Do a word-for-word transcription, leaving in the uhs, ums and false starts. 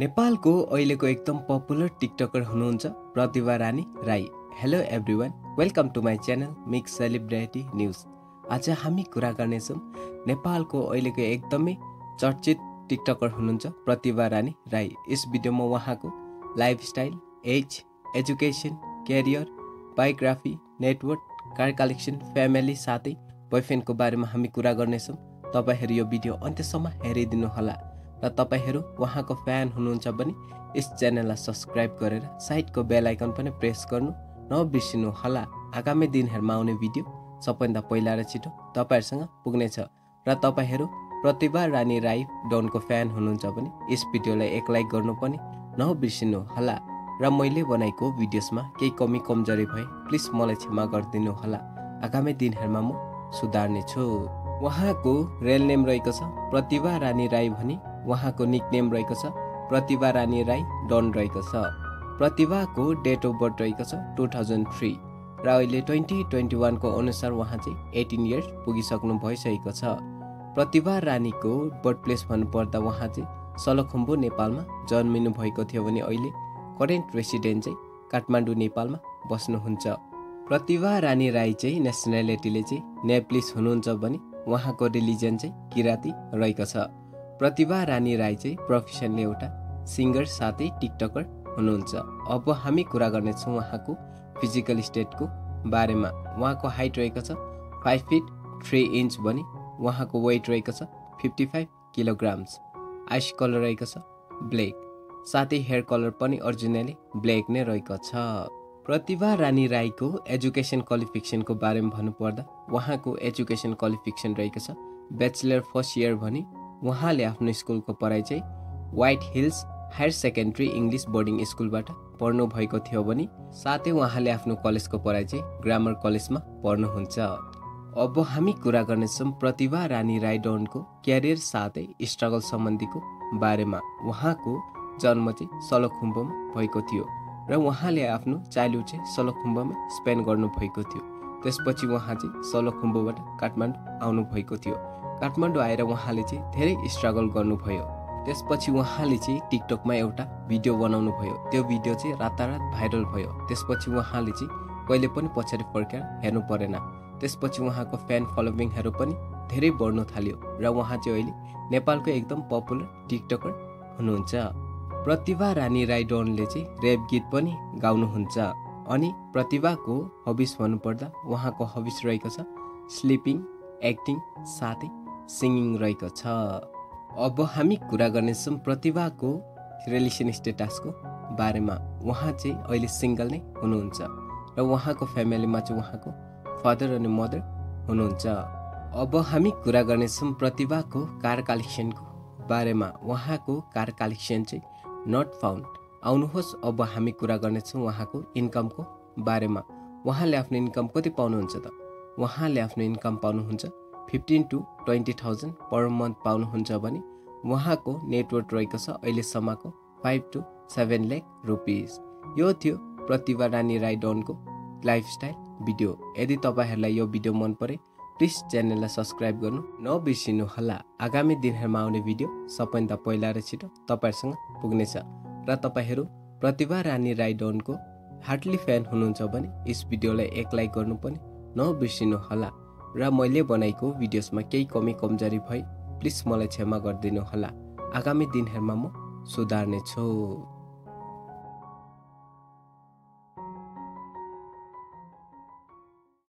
नेपालको अहिलेको एकदम पपुलर टिकटकर हुनुहुन्छ Pratibha Rani Rai. Hello everyone, welcome to my channel mix celebrity news. आज हामी कुरा गर्नेछौँ नेपालको अहिलेको एकदमै चर्चित टिकटकर हुनुहुन्छ प्रतिभा रानी राई। यस भिडियोमा उहाँको lifestyle, age, education, career, biography, network, car collection, family साथै बोयफ्रेन्डको बारेमा हामी कुरा गर्नेछौँ। तपाईहरु यो भिडियो अन्त्यसम्म हेरिदिनु होला र तपाईहरु उहाँको फ्यान हुनुहुन्छ भने यस च्यानललाई सब्स्क्राइब गरेर साइडको बेल आइकन पनि प्रेस गर्नु नबिर्सिनु होला। आगामी दिनहरुमा आउने भिडियो सबैभन्दा पहिला र छिटो तपाईहरुसँग पुग्नेछ र तपाईहरु प्रतिभा रानी राई डनको फ्यान हुनुहुन्छ भने यस भिडियोलाई एक लाइक गर्नु पनि नबिर्सिनु होला। र मैले बनाएको भिडियोसमा केही कमी कमजोरी भए प्लिज मलाई क्षमा गरिदिनु होला। आगामी दिनहरुमा म सुधार्नेछु। उहाँको रियल नेम रहेको छ प्रतिभा रानी राई भने उहाँको निकनेम रहेको छ प्रतिभा रानी राई डन रहेको छ। प्रतिभाको डेट अफ बर्थ रहेको छ टु थाउजन्ड थ्री र अहिले ट्वेन्टी ट्वेन्टी वानको अनुसार उहाँ चाहिँ एटिन इयर्स पुगिसक्नु भइसकेको छ। प्रतिभा रानीको बर्थ प्लेस भन्नुपर्दा उहाँ चाहिँ सलखुम्बु नेपालमा जन्मिनु भएको थियो भने अहिले करेन्ट रेसिडेन्ट चाहिँ काठमाडौँ नेपालमा बस्नुहुन्छ। प्रतिभा रानी राई चाहिँ नेसनालिटीले चाहिँ नेपाली हुनुहुन्छ भने उहाँको रिलिजन चाहिँ किराँती रहेको छ। प्रतिभा रानी राई चाहिँ प्रोफेसनले एउटा सिङ्गर साथै टिकटकर हुनुहुन्छ। अब हामी कुरा गर्नेछौँ उहाँको फिजिकल स्टेटको बारेमा। उहाँको हाइट रहेको छ फाइभ फिट थ्री इन्च भने उहाँको वेट रहेको छ fifty five kilograms. Eyes colour रहेको छ ब्ल्याक, साथै हेयर कलर पनि ओरिजिनली ब्ल्याक नै रहेको छ। प्रतिभा रानी राईको एजुकेसन क्वालिफिकेसनको बारेमा भन्नुपर्दा उहाँको एजुकेसन क्वालिफिकेसन रहेको छ ब्याचलर फर्स्ट इयर भने उहाँले आफ्नो स्कुलको पढाइ चाहिँ White Hills higher secondary English boarding स्कुलबाट पढ्नु भएको थियो भने साथै उहाँले आफ्नो कलेजको पढाइ चाहिँ ग्रामर कलेजमा पढ्नुहुन्छ। अब हामी कुरा गर्नेछौँ प्रतिभा रानी राई डनको क्यारियर साथै स्ट्रगल सम्बन्धीको बारेमा। उहाँको जन्म चाहिँ सलखुम्बुमा भएको थियो र उहाँले आफ्नो चाइल्डहुड चाहिँ सलखुम्बुमा स्पेन्ड गर्नुभएको थियो। त्यसपछि उहाँ चाहिँ सलखुम्बुबाट काठमाडौँ आउनुभएको थियो। काठमाडौँ आएर उहाँले चाहिँ धेरै स्ट्रगल गर्नुभयो। त्यसपछि उहाँले चाहिँ टिकटकमा एउटा भिडियो बनाउनु भयो, त्यो भिडियो चाहिँ रातारात भाइरल भयो। त्यसपछि उहाँले चाहिँ कहिले पनि पछाडि फर्केर हेर्नु परेन। त्यसपछि उहाँको फ्यान फलोइङहरू पनि धेरै बढ्न थाल्यो र उहाँ चाहिँ अहिले नेपालको एकदम पपुलर टिकटकर हुनुहुन्छ। प्रतिभा रानी राई डनले चाहिँ ऱ्याप गीत पनि गाउनुहुन्छ। अनि प्रतिभाको हबिज भन्नुपर्दा उहाँको हबिज रहेको छ स्लिपिङ, एक्टिङ साथै सिङ्गिङ रहेको छ। अब हामी कुरा गर्नेछौँ प्रतिभाको रिलेसन स्टेटसको बारेमा। उहाँ चाहिँ अहिले सिङ्गल नै हुनुहुन्छ र उहाँको फ्यामिलीमा चाहिँ उहाँको फादर अनि मदर हुनुहुन्छ। अब हामी कुरा गर्नेछौँ प्रतिभाको कार कलेक्सनको बारेमा। उहाँको कार कलेक्सन चाहिँ नट फाउन्ड। आउनुहोस् अब हामी कुरा गर्नेछौँ उहाँको इन्कमको बारेमा। उहाँले आफ्नो इन्कम कति पाउनुहुन्छ त? उहाँले आफ्नो इन्कम पाउनुहुन्छ fifteen to twenty thousand per month पाउनुहुन्छ भने उहाँको नेटवर्क रहेको छ अहिलेसम्मको five to seven lakh rupees. यो थियो प्रतिभा रानी राई डनको लाइफस्टाइल भिडियो। यदि तपाईँहरूलाई यो भिडियो मन परे प्लिज च्यानललाई सब्सक्राइब गर्नु नबिर्सिनु होला। आगामी दिनहरूमा आउने भिडियो सबैभन्दा पहिला र छिटो तपाईँहरूसँग पुग्नेछ र तपाईँहरू प्रतिभा रानी राई डनको हार्डली फ्यान हुनुहुन्छ भने यस भिडियोलाई एक लाइक गर्नु पनि नबिर्सिनु होला। र मैले बनाएको भिडियोसमा केही कमी कमजोरी भए प्लिज मलाई क्षमा गरिदिनु होला। आगामी दिनहरूमा म सुधार्नेछु।